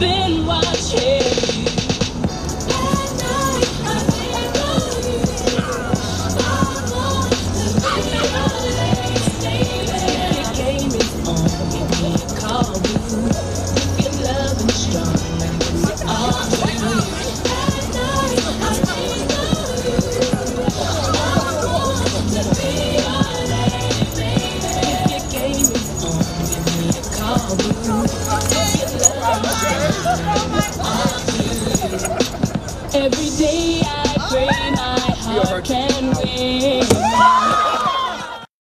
been watching. If your game is on, give me a call.